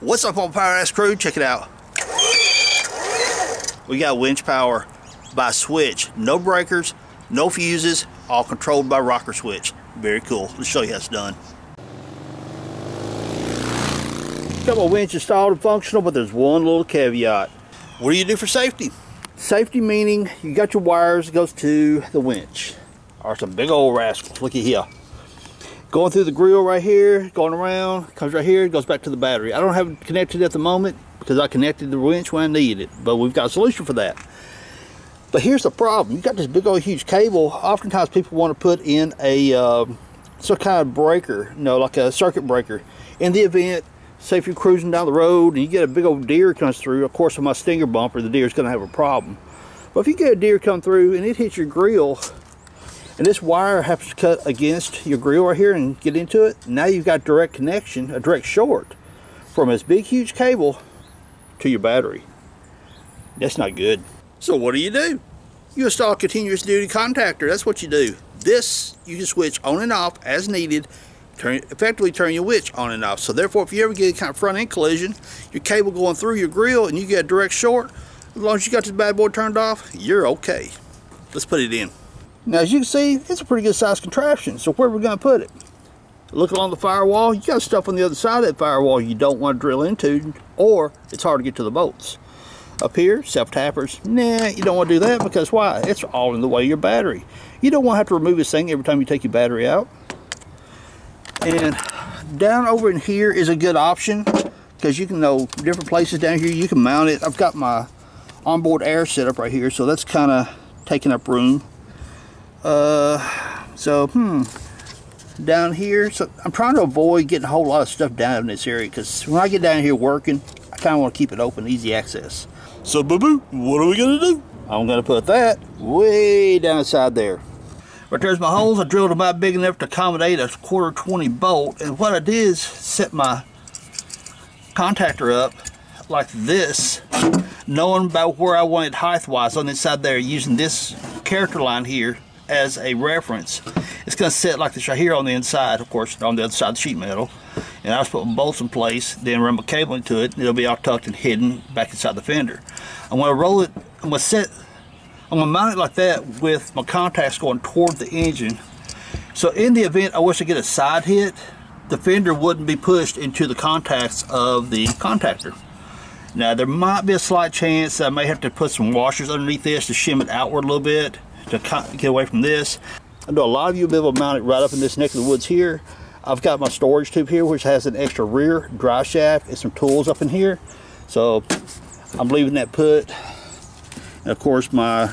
What's up on Power Addicts crew? Check it out. We got winch power by switch. No breakers, no fuses, all controlled by rocker switch. Very cool. Let's show you how it's done. Got my winch installed and functional, but there's one little caveat. What do you do for safety? Safety meaning you got your wires, it goes to the winch. Are some big old rascals. Looky here. Going through the grill right here, going around, comes right here, goes back to the battery. I don't have it connected at the moment because I connected the winch when I needed it, but we've got a solution for that. But here's the problem. You've got this big old huge cable. Oftentimes people want to put in a some kind of breaker, you know, like a circuit breaker. In the event, say if you're cruising down the road and you get a big old deer comes through, of course with my stinger bumper, the deer's going to have a problem. But if you get a deer come through and it hits your grill, and this wire happens to cut against your grill right here and get into it, now you've got direct connection, a direct short from this big huge cable to your battery. That's not good. So what do? You install a continuous duty contactor. That's what you do. This you can switch on and off as needed, effectively turn your winch on and off. So therefore if you ever get a kind of front end collision, your cable going through your grill and you get a direct short, as long as you got this bad boy turned off, you're okay. Let's put it in. Now, as you can see, it's a pretty good sized contraption. So where are we going to put it? Look along the firewall. You got stuff on the other side of that firewall you don't want to drill into, or it's hard to get to the bolts. Up here, self-tappers. Nah, you don't want to do that because why? It's all in the way of your battery. You don't want to have to remove this thing every time you take your battery out. And down over in here is a good option because you can know different places down here. You can mount it. I've got my onboard air set up right here, so that's kind of taking up room. Down here, so I'm trying to avoid getting a whole lot of stuff down in this area because when I get down here working, I kind of want to keep it open, easy access. So boo-boo, what are we going to do? I'm going to put that way down inside there. Right there's my holes. I drilled them out big enough to accommodate a 1/4-20 bolt, and what I did is set my contactor up like this, knowing about where I wanted height-wise on the inside there, using this character line here as a reference. It's going to sit like this right here on the inside, of course on the other side of the sheet metal, and I'll just put bolts in place, then run my cable into it, and it'll be all tucked and hidden back inside the fender. I'm going to roll it, I'm going to mount it like that with my contacts going toward the engine, so in the event I wish to get a side hit, the fender wouldn't be pushed into the contacts of the contactor. Now there might be a slight chance that I may have to put some washers underneath this to shim it outward a little bit to get away from this. I know a lot of you will be able to mount it right up in this neck of the woods here. I've got my storage tube here which has an extra rear dry shaft and some tools up in here, so I'm leaving that put. And of course my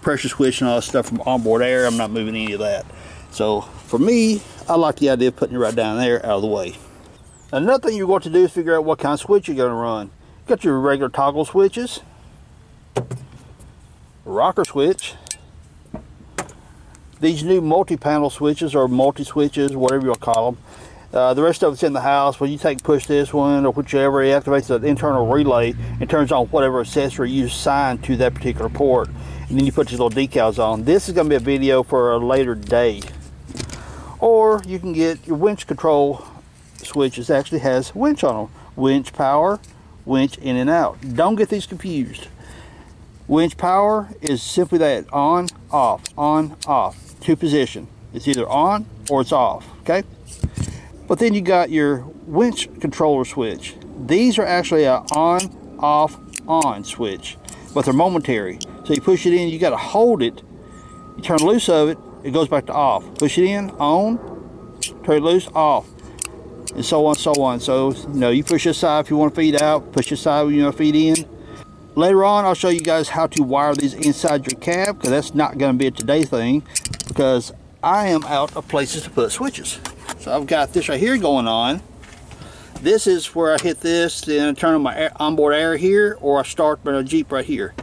pressure switch and all that stuff from onboard air, I'm not moving any of that. So for me, I like the idea of putting it right down there out of the way. Another thing you're going to do is figure out what kind of switch you're going to run. You've got your regular toggle switches, rocker switch. These new multi-panel switches or multi-switches, whatever you want to call them. The rest of it's in the house. When you take push this one or whichever, it activates an internal relay and turns on whatever accessory you assign to that particular port. And then you put these little decals on. This is going to be a video for a later day. Or you can get your winch control switches. It actually has winch on them. Winch power, winch in and out. Don't get these confused. Winch power is simply that, on, off, on, off. Two position. It's either on or it's off, okay? But then you got your winch controller switch. These are actually a on, off, on switch, but they're momentary. So you push it in, you gotta hold it, you turn loose of it, it goes back to off. Push it in, on, turn it loose, off, and so on, so on. So, you know, you push this side if you wanna feed out, push this side when you wanna feed in. Later on, I'll show you guys how to wire these inside your cab, because that's not going to be a today thing, because I am out of places to put switches. So I've got this right here going on. This is where I hit this, then I turn on my onboard air here, or I start my Jeep right here.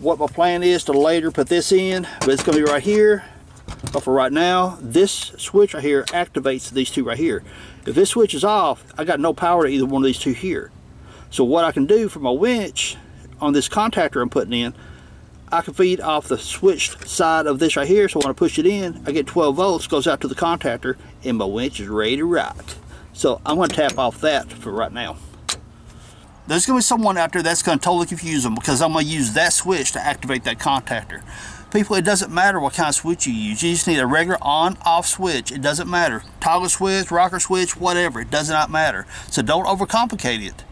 What my plan is to later put this in, but it's going to be right here. But for right now, this switch right here activates these two right here. If this switch is off, I got no power to either one of these two here. So what I can do for my winch on this contactor I'm putting in, I can feed off the switched side of this right here. So when I push it in, I get 12 volts, goes out to the contactor, and my winch is ready to rock. So I'm going to tap off that for right now. There's going to be someone out there that's going to totally confuse them, because I'm going to use that switch to activate that contactor. People, it doesn't matter what kind of switch you use. You just need a regular on-off switch. It doesn't matter. Toggle switch, rocker switch, whatever. It does not matter. So don't overcomplicate it.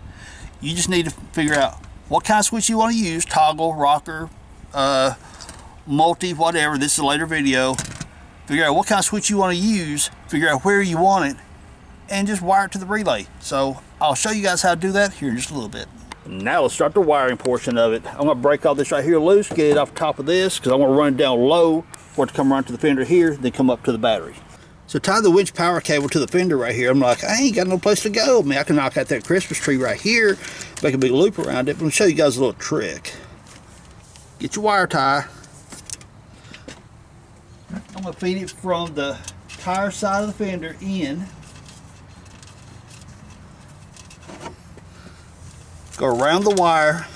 You just need to figure out what kind of switch you want to use. Toggle, rocker, multi, whatever. This is a later video. Figure out what kind of switch you want to use. Figure out where you want it. And just wire it to the relay. So I'll show you guys how to do that here in just a little bit. Now let's start the wiring portion of it. I'm going to break all this right here loose, get it off the top of this, because I'm going to run it down low for it to come around to the fender here, then come up to the battery. So tie the winch power cable to the fender right here. I'm like, I ain't got no place to go. I mean, I can knock out that Christmas tree right here, make a big loop around it, but I'm going to show you guys a little trick. Get your wire tie. I'm going to feed it from the tire side of the fender in. Go around the wire,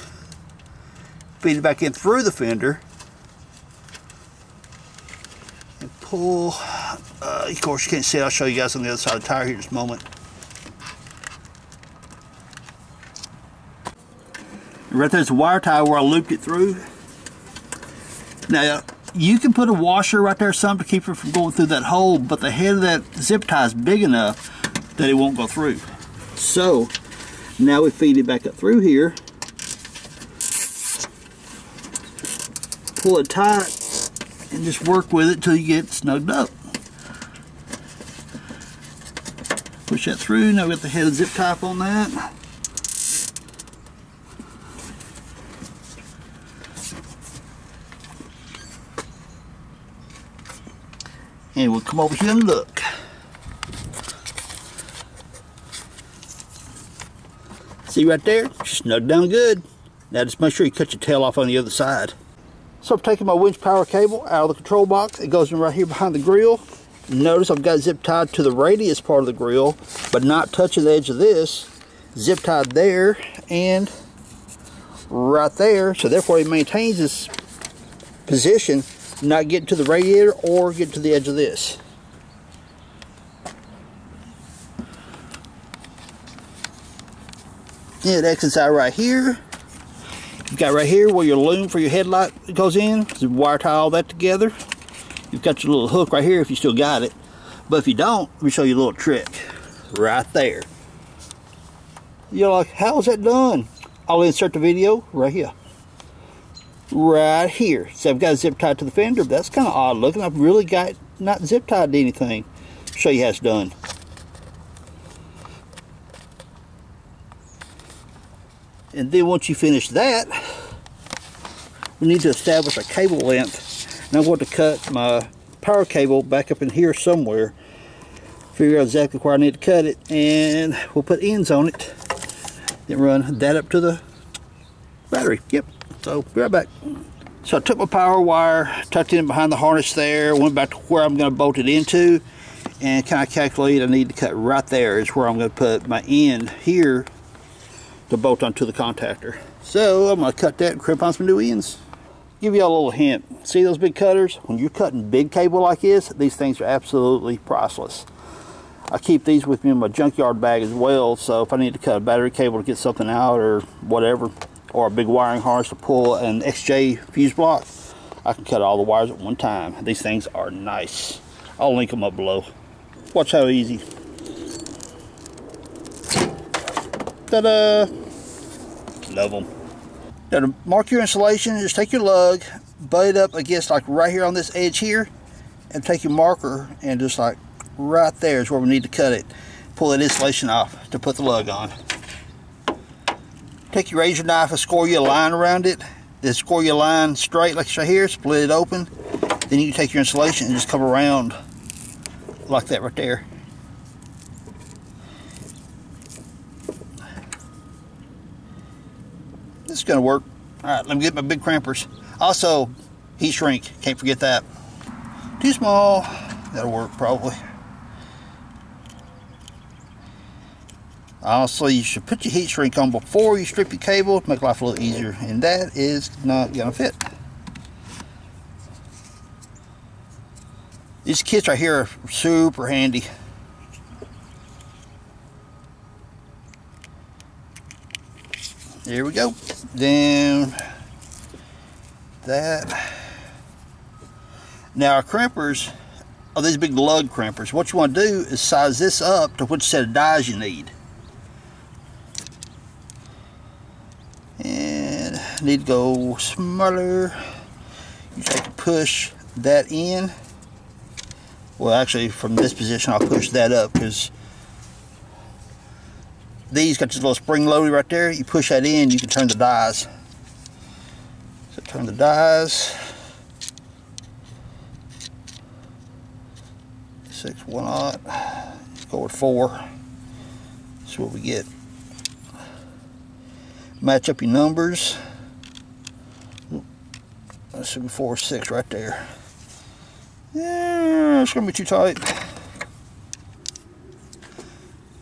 feed it back in through the fender, and pull. Of course, you can't see it. I'll show you guys on the other side of the tire here in just a moment. Right there's the wire tie where I looped it through. Now, you can put a washer right there, some to keep it from going through that hole, but the head of that zip tie is big enough that it won't go through. So, now we feed it back up through here, pull it tight, and just work with it till you get it snugged up. Push that through. Now we got the head of zip tie on that. And we'll come over here and look. See right there? Snugged down good. Now just make sure you cut your tail off on the other side. So I'm taking my winch power cable out of the control box. It goes in right here behind the grill. Notice I've got zip tied to the radius part of the grill, but not touching the edge of this. Zip tied there and right there. So therefore it maintains its position, not getting to the radiator or getting to the edge of this. Yeah, it exits out right here. You've got right here where your loom for your headlight goes in. So wire tie all that together. You've got your little hook right here if you still got it. But if you don't, let me show you a little trick. Right there. You're like, how is that done? I'll insert the video right here. Right here. So I've got a zip tied to the fender, but that's kind of odd looking. I've really got not zip tied to anything. I'll show you how it's done. And then once you finish that, we need to establish a cable length. And I'm going to cut my power cable back up in here somewhere. Figure out exactly where I need to cut it. And we'll put ends on it. Then run that up to the battery. Yep. So, be right back. So, I took my power wire, tucked it in behind the harness there. Went back to where I'm going to bolt it into. And kind of calculated I need to cut right there is where I'm going to put my end here to bolt onto the contactor. So I'm going to cut that and crimp on some new ends. Give you all a little hint. See those big cutters? When you're cutting big cable like this, these things are absolutely priceless. I keep these with me in my junkyard bag as well, so if I need to cut a battery cable to get something out or whatever, or a big wiring harness to pull an XJ fuse block, I can cut all the wires at one time. These things are nice. I'll link them up below. Watch how easy. Ta-da! Love them. Now to mark your installation, just take your lug, butt it up against like right here on this edge here, and take your marker and just like right there is where we need to cut it. Pull that insulation off to put the lug on. Take your razor knife and score your line around it. Then score your line straight like right here, split it open. Then you can take your insulation and just come around like that right there. It's gonna work. All right, let me get my big crampers. Also, heat shrink, can't forget that. Too small, that'll work probably. Honestly, you should put your heat shrink on before you strip your cable to make life a little easier, and that is not gonna fit. These kits right here are super handy. There we go. Down that. Now our crimpers are these big lug crimpers. What you want to do is size this up to which set of dies you need. And I need to go smaller. You have to push that in. Well, actually, from this position, I'll push that up because these got this little spring loaded right there. You push that in, you can turn the dies. So turn the dies. 6 1/0. Go with 4. That's what we get. Match up your numbers. That's 4 6 right there. Yeah, it's gonna be too tight.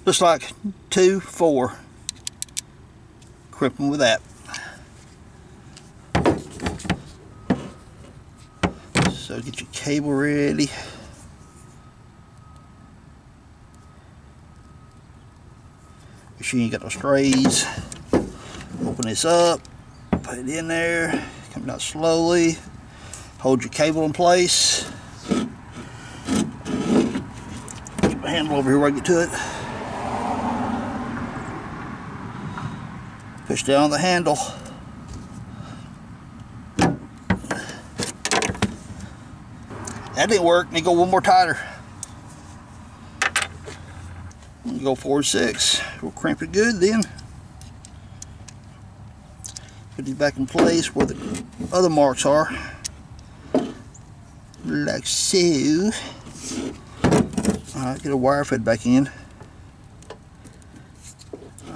Looks like 2 4. Crimping with that. So get your cable ready. Make sure you ain't got no strays. Open this up. Put it in there. Come out slowly. Hold your cable in place. Get my handle over here where I get to it. Push down on the handle. That didn't work. Need to go one more tighter. Go 4 6. We'll crimp it good then. Put these back in place where the other marks are. Like so. Alright, get a wire fed back in.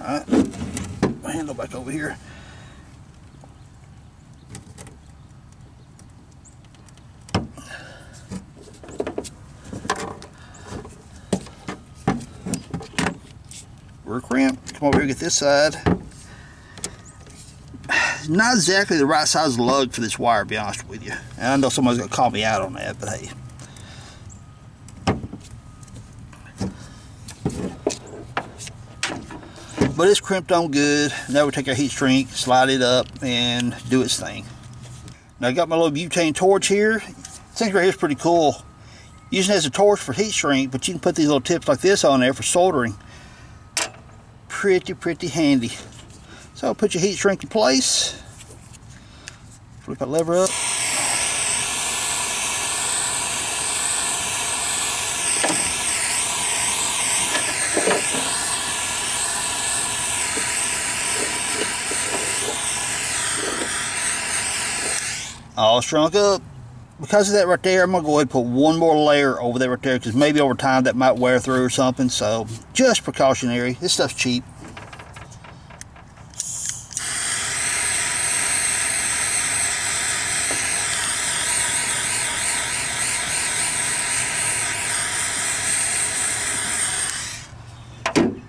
Alright. Handle back over here. We're crimped. Come over here, get this side. Not exactly the right size lug for this wire, to be honest with you. And I know somebody's going to call me out on that, but hey. But it's crimped on good. Now we take our heat shrink, slide it up, and do its thing. Now I got my little butane torch here. This thing right here is pretty cool. Using it as a torch for heat shrink, but you can put these little tips like this on there for soldering. Pretty handy. So put your heat shrink in place. Flip that lever up. All shrunk up. Because of that right there, I'm going to go ahead and put one more layer over there right there because maybe over time that might wear through or something. So just precautionary. This stuff's cheap.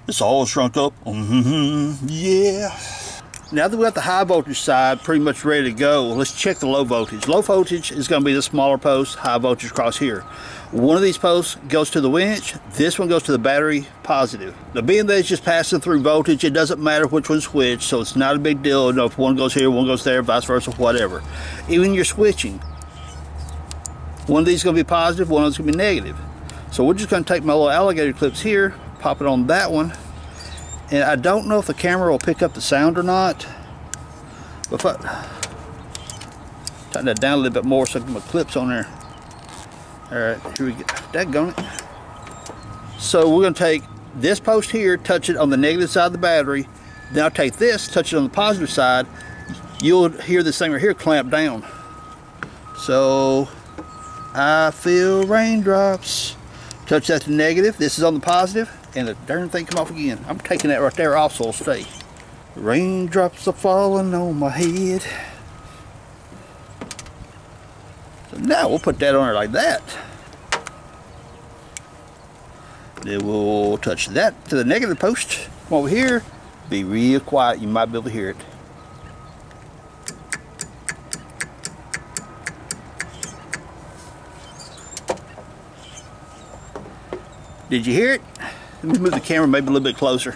It's all shrunk up. Yeah. Now that we got the high voltage side pretty much ready to go, let's check the low voltage. Low voltage is going to be the smaller post, high voltage across here. One of these posts goes to the winch, this one goes to the battery positive. Now being that it's just passing through voltage, it doesn't matter which one's which, so it's not a big deal, you know, if one goes here, one goes there, vice versa, whatever. Even you're switching. One of these is going to be positive, one of them's going to be negative. So we're just going to take my little alligator clips here, pop it on that one. And I don't know if the camera will pick up the sound or not. But if I tighten that down a little bit more so I can get my clips on there. Alright, here we go. Daggone it. So we're going to take this post here, touch it on the negative side of the battery. Then I'll take this, touch it on the positive side. You'll hear this thing right here clamp down. So, I feel raindrops. Touch that to negative. This is on the positive. And the darn thing come off again. I'm taking that right there also, stay. Raindrops are falling on my head. So now we'll put that on it like that. Then we'll touch that to the negative post. Come over here. Be real quiet. You might be able to hear it. Did you hear it? Let me move the camera maybe a little bit closer.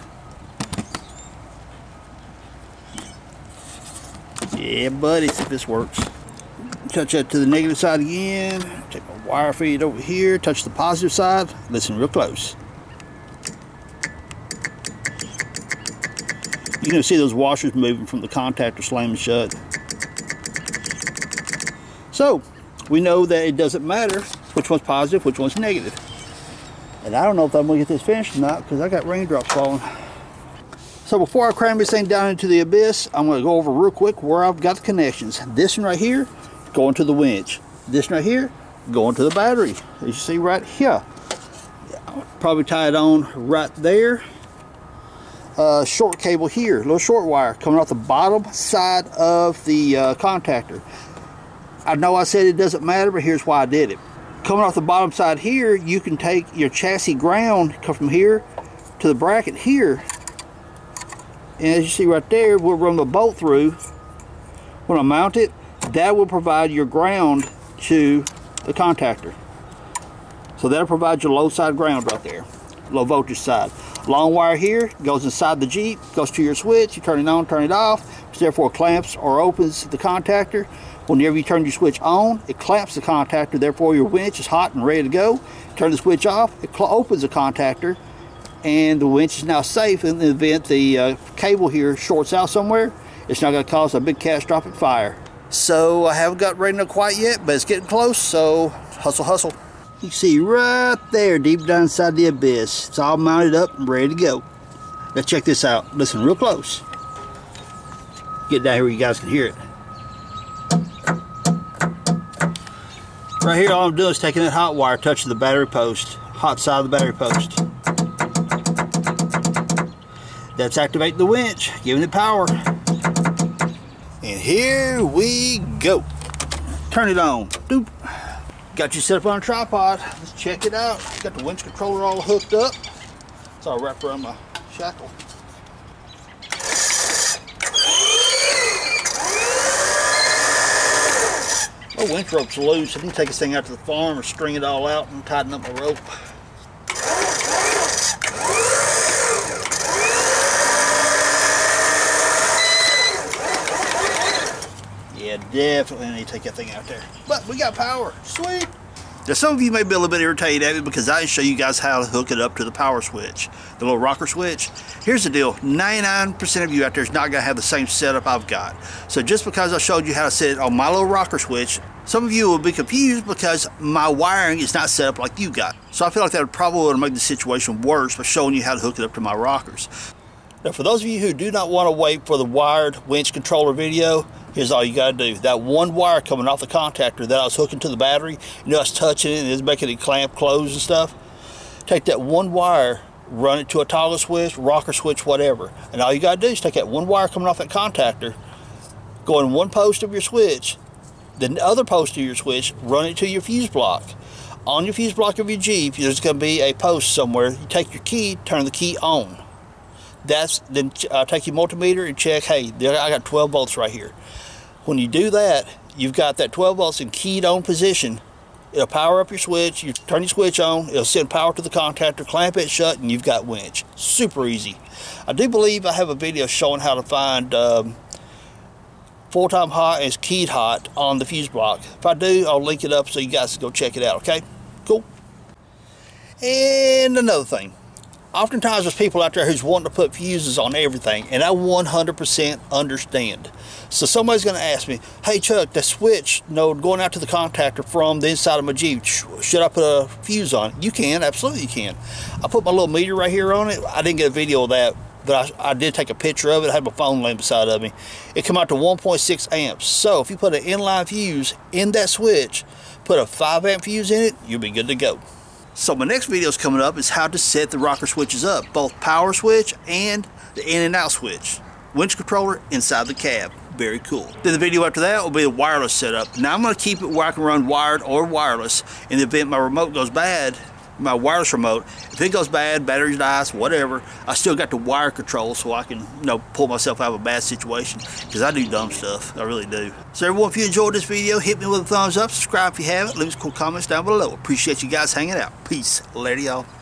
Yeah, buddy, see if this works. Touch that to the negative side again. Take my wire feed over here. Touch the positive side. Listen real close. You can see those washers moving from the contactor slamming shut. So, we know that it doesn't matter which one's positive, which one's negative. And I don't know if I'm going to get this finished or not because I got raindrops falling. So before I cram this thing down into the abyss, I'm going to go over real quick where I've got the connections. This one right here, going to the winch. This one right here, going to the battery. As you see right here. I'll probably tie it on right there. Short cable here, little short wire coming off the bottom side of the contactor. I know I said it doesn't matter, but here's why I did it. Coming off the bottom side here, you can take your chassis ground, come from here to the bracket here. And as you see right there, we'll run the bolt through. When I mount it, that will provide your ground to the contactor. So that'll provide your low side ground right there, low voltage side. Long wire here goes inside the Jeep, goes to your switch. You turn it on, turn it off, which therefore clamps or opens the contactor. Whenever you turn your switch on, it clamps the contactor, therefore your winch is hot and ready to go. Turn the switch off, it opens the contactor, and the winch is now safe in the event the cable here shorts out somewhere. It's not going to cause a big catastrophic fire. So I haven't got ready enough quite yet, but it's getting close, so hustle, hustle. You see right there, deep down inside the abyss. It's all mounted up and ready to go. Now check this out. Listen real close. Get down here where you guys can hear it. Right here, all I'm doing is taking that hot wire, touching the battery post, hot side of the battery post. That's activating the winch, giving it power. And here we go. Turn it on. Doop. Got you set up on a tripod. Let's check it out. Got the winch controller all hooked up. It's all wrapped around my shackle. My winch rope's loose. I can take this thing out to the farm or string it all out and tighten up the rope. Definitely need to take that thing out there. But we got power. Sweet. Now some of you may be a little bit irritated at me because I didn't show you guys how to hook it up to the power switch, the little rocker switch. Here's the deal. 99% of you out there is not going to have the same setup I've got. So just because I showed you how to set it on my little rocker switch, some of you will be confused because my wiring is not set up like you got. So I feel like that would probably make the situation worse by showing you how to hook it up to my rockers. Now for those of you who do not want to wait for the wired winch controller video, here's all you got to do. That one wire coming off the contactor that I was hooking to the battery, you know I was touching it and it's making it clamp close and stuff. Take that one wire, run it to a toggle switch, rocker switch, whatever. And all you got to do is take that one wire coming off that contactor, go in one post of your switch, then the other post of your switch, run it to your fuse block. On your fuse block of your Jeep, there's going to be a post somewhere. You take your key, turn the key on. Then take your multimeter and check, hey, I got 12 volts right here. When you do that, you've got that 12 volts in keyed on position. It'll power up your switch, you turn your switch on, it'll send power to the contactor, clamp it shut, and you've got winch. Super easy. I do believe I have a video showing how to find full-time hot as keyed hot on the fuse block. If I do, I'll link it up so you guys can go check it out, okay? Cool. And another thing. Oftentimes there's people out there who's wanting to put fuses on everything, and I 100% understand. So somebody's going to ask me, hey Chuck, the switch node going out to the contactor from the inside of my Jeep, should I put a fuse on it? You can, absolutely you can. I put my little meter right here on it. I didn't get a video of that, but I did take a picture of it. I had my phone laying beside of me. It came out to 1.6 amps. So if you put an inline fuse in that switch, put a 5 amp fuse in it, you'll be good to go. So my next video is coming up is how to set the rocker switches up, both power switch and the in and out switch. Winch controller inside the cab, very cool. Then the video after that will be a wireless setup. Now I'm gonna keep it where I can run wired or wireless. In the event my remote goes bad, my wireless remote, if it goes bad, battery dies, whatever, I still got the wire control so I can, you know, pull myself out of a bad situation because I do dumb stuff, I really do. So everyone, if you enjoyed this video, hit me with a thumbs up, subscribe if you haven't, leave us cool comments down below. Appreciate you guys hanging out. Peace. Later, y'all.